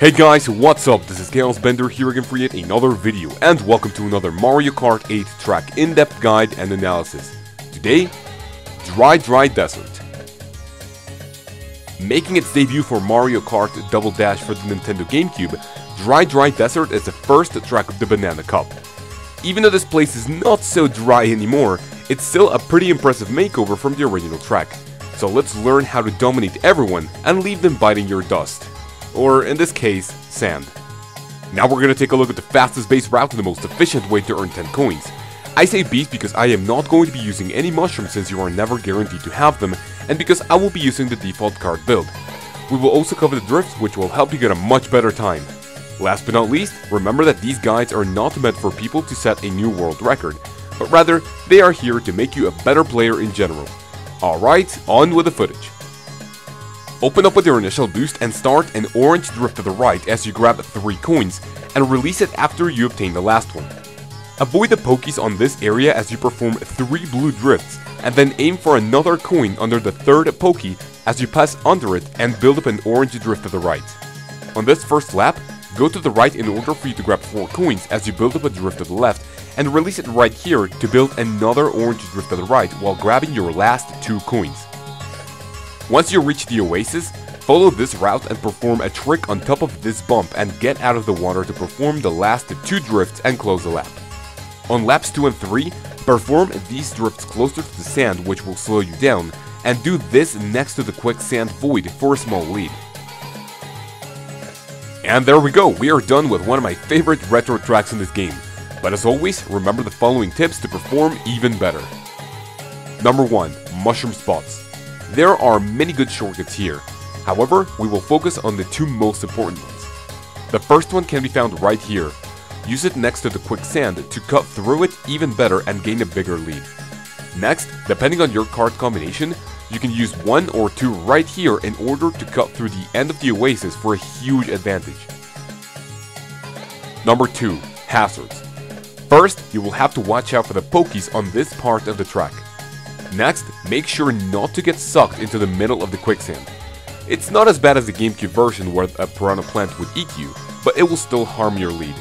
Hey guys, what's up? This is Kaozbender here again for yet another video, and welcome to another Mario Kart 8 track in-depth guide and analysis. Today, Dry Dry Desert. Making its debut for Mario Kart Double Dash for the Nintendo GameCube, Dry Dry Desert is the first track of the Banana Cup. Even though this place is not so dry anymore, it's still a pretty impressive makeover from the original track. So let's learn how to dominate everyone and leave them biting your dust. Or, in this case, sand. Now we're gonna take a look at the fastest base route and the most efficient way to earn 10 coins. I say beast because I am not going to be using any mushrooms since you are never guaranteed to have them, and because I will be using the default kart build. We will also cover the drifts, which will help you get a much better time. Last but not least, remember that these guides are not meant for people to set a new world record, but rather, they are here to make you a better player in general. Alright, on with the footage. Open up with your initial boost and start an orange drift to the right as you grab 3 coins, and release it after you obtain the last one. Avoid the pokies on this area as you perform 3 blue drifts, and then aim for another coin under the third pokey as you pass under it and build up an orange drift to the right. On this first lap, go to the right in order for you to grab 4 coins as you build up a drift to the left, and release it right here to build another orange drift to the right while grabbing your last 2 coins. Once you reach the oasis, follow this route and perform a trick on top of this bump and get out of the water to perform the last 2 drifts and close the lap. On laps 2 and 3, perform these drifts closer to the sand, which will slow you down, and do this next to the quicksand void for a small lead. And there we go, we are done with one of my favorite retro tracks in this game. But as always, remember the following tips to perform even better. Number 1. Mushroom spots. There are many good shortcuts here, however, we will focus on the 2 most important ones. The first one can be found right here. Use it next to the quicksand to cut through it even better and gain a bigger lead. Next, depending on your card combination, you can use 1 or 2 right here in order to cut through the end of the oasis for a huge advantage. Number 2. Hazards. First, you will have to watch out for the pokies on this part of the track. Next, make sure not to get sucked into the middle of the quicksand. It's not as bad as the GameCube version where a Piranha Plant would eat you, but it will still harm your lead.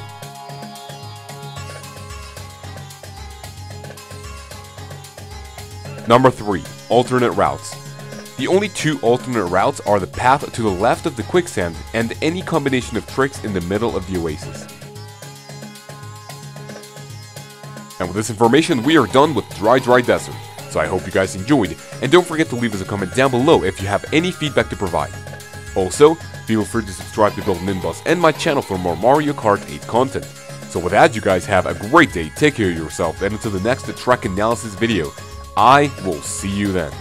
Number 3. Alternate routes. The only 2 alternate routes are the path to the left of the quicksand and any combination of tricks in the middle of the oasis. And with this information, we are done with Dry Dry Desert. So I hope you guys enjoyed, and don't forget to leave us a comment down below if you have any feedback to provide. Also, feel free to subscribe to both NinBuzz and my channel for more Mario Kart 8 content. So with that, you guys have a great day, take care of yourself, and until the next track analysis video, I will see you then.